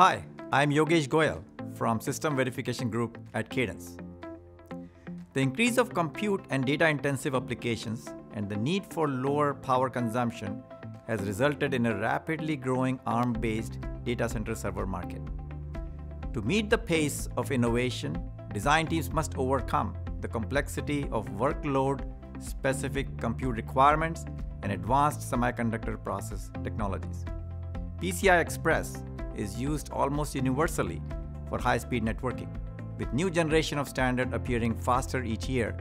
Hi, I'm Yogesh Goyal from System Verification Group at Cadence. The increase of compute and data-intensive applications and the need for lower power consumption has resulted in a rapidly growing ARM-based data center server market. To meet the pace of innovation, design teams must overcome the complexity of workload-specific compute requirements and advanced semiconductor process technologies. PCI Express is used almost universally for high-speed networking, with new generation of standard appearing faster each year,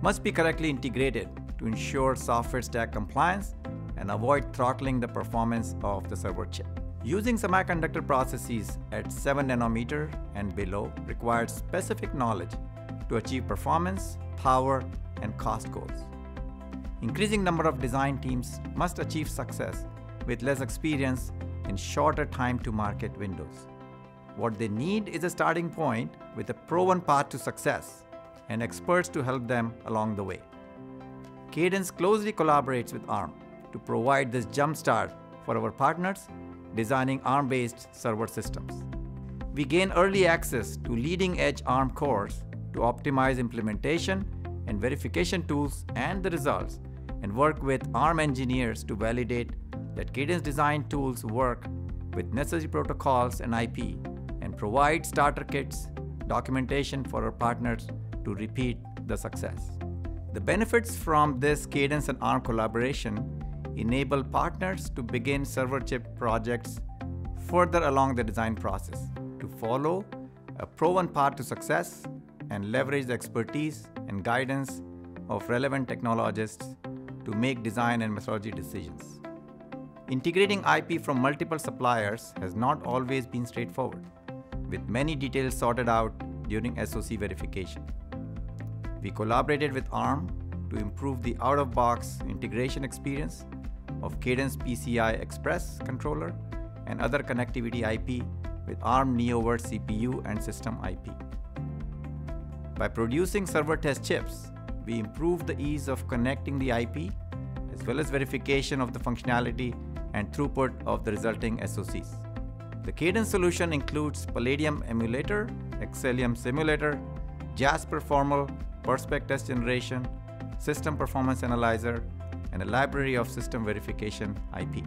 must be correctly integrated to ensure software stack compliance and avoid throttling the performance of the server chip. Using semiconductor processes at 7 nanometer and below requires specific knowledge to achieve performance, power, and cost goals. Increasing number of design teams must achieve success with less experience and shorter time to market windows. What they need is a starting point with a proven path to success and experts to help them along the way. Cadence closely collaborates with ARM to provide this jumpstart for our partners designing ARM-based server systems. We gain early access to leading-edge ARM cores to optimize implementation and verification tools and the results, and work with ARM engineers to validate that Cadence design tools work with necessary protocols and IP, and provide starter kits, documentation for our partners to repeat the success. The benefits from this Cadence and ARM collaboration enable partners to begin server chip projects further along the design process, to follow a proven path to success and leverage the expertise and guidance of relevant technologists to make design and methodology decisions. Integrating IP from multiple suppliers has not always been straightforward, with many details sorted out during SoC verification. We collaborated with ARM to improve the out-of-box integration experience of Cadence PCI Express controller and other connectivity IP with ARM Neoverse CPU and system IP. By producing server test chips, we improved the ease of connecting the IP as well as verification of the functionality and throughput of the resulting SoCs. The Cadence solution includes Palladium Emulator, Xcelium Simulator, Jasper Formal, VeriSpec Test Generation, System Performance Analyzer, and a library of system verification IP.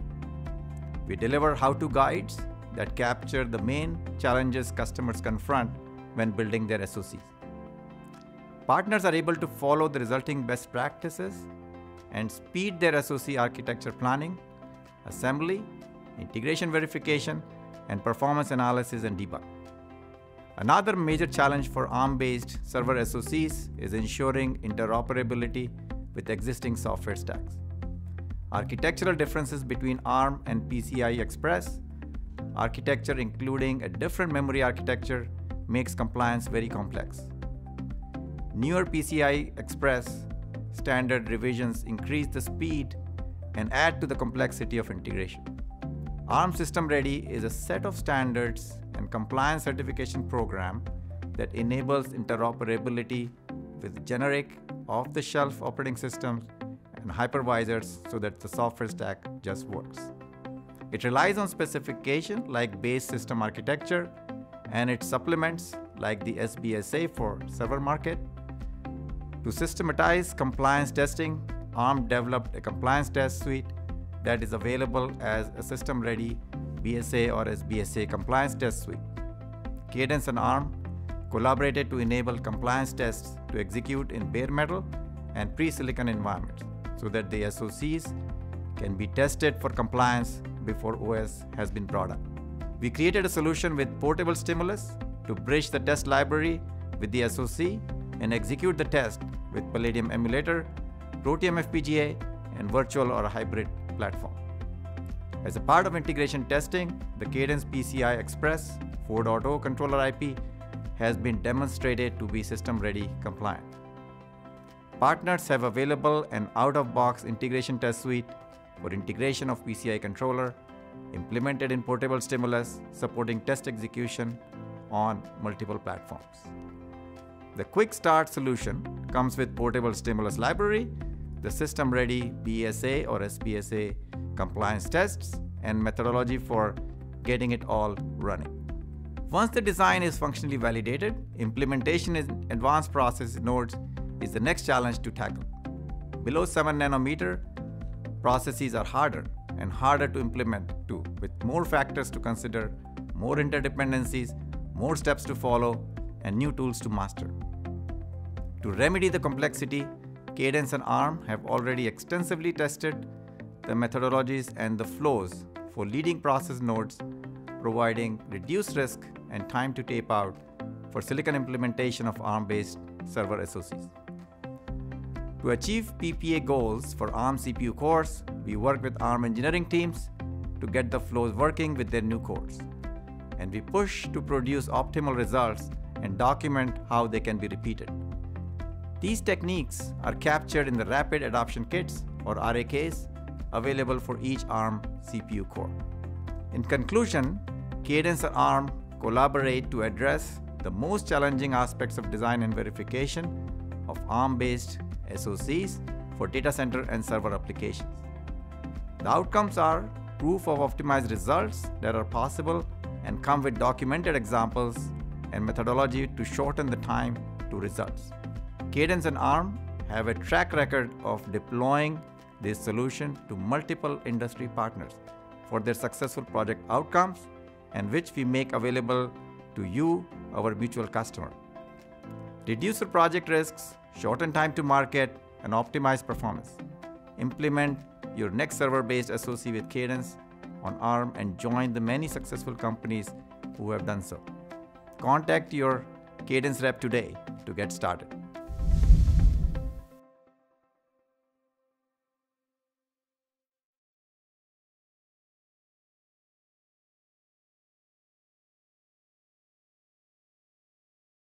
We deliver how-to guides that capture the main challenges customers confront when building their SoCs. Partners are able to follow the resulting best practices and speed their SoC architecture planning, assembly, integration verification, and performance analysis and debug. Another major challenge for ARM-based server SoCs is ensuring interoperability with existing software stacks. Architectural differences between ARM and PCI Express architecture, including a different memory architecture, makes compliance very complex. Newer PCI Express standard revisions increase the speed and add to the complexity of integration. ARM System Ready is a set of standards and compliance certification program that enables interoperability with generic, off-the-shelf operating systems and hypervisors so that the software stack just works. It relies on specification like base system architecture and its supplements like the SBSA for server market. To systematize compliance testing, ARM developed a compliance test suite that is available as a system-ready BSA or SBSA compliance test suite. Cadence and ARM collaborated to enable compliance tests to execute in bare metal and pre-silicon environments so that the SoCs can be tested for compliance before OS has been brought up. We created a solution with portable stimulus to bridge the test library with the SoC and execute the test with Palladium Emulator, Protium FPGA, and virtual or hybrid platform. As a part of integration testing, the Cadence PCI Express 4.0 controller IP has been demonstrated to be system-ready compliant. Partners have available an out-of-box integration test suite for integration of PCI controller, implemented in portable stimulus, supporting test execution on multiple platforms. The Quick Start solution comes with portable stimulus library, the system-ready BSA or SBSA compliance tests, and methodology for getting it all running. Once the design is functionally validated, implementation in advanced process nodes is the next challenge to tackle. Below 7 nanometer, processes are harder and harder to implement too, with more factors to consider, more interdependencies, more steps to follow, and new tools to master. To remedy the complexity, Cadence and ARM have already extensively tested the methodologies and the flows for leading process nodes, providing reduced risk and time to tape out for silicon implementation of ARM-based server SoCs. To achieve PPA goals for ARM CPU cores, we work with ARM engineering teams to get the flows working with their new cores. And we push to produce optimal results and document how they can be repeated. These techniques are captured in the Rapid Adoption Kits, or RAKs, available for each ARM CPU core. In conclusion, Cadence and ARM collaborate to address the most challenging aspects of design and verification of ARM-based SoCs for data center and server applications. The outcomes are proof of optimized results that are possible and come with documented examples and methodology to shorten the time to results. Cadence and ARM have a track record of deploying this solution to multiple industry partners for their successful project outcomes, and which we make available to you, our mutual customer. Reduce your project risks, shorten time to market, and optimize performance. Implement your next server-based SoC with Cadence on ARM and join the many successful companies who have done so. Contact your Cadence rep today to get started.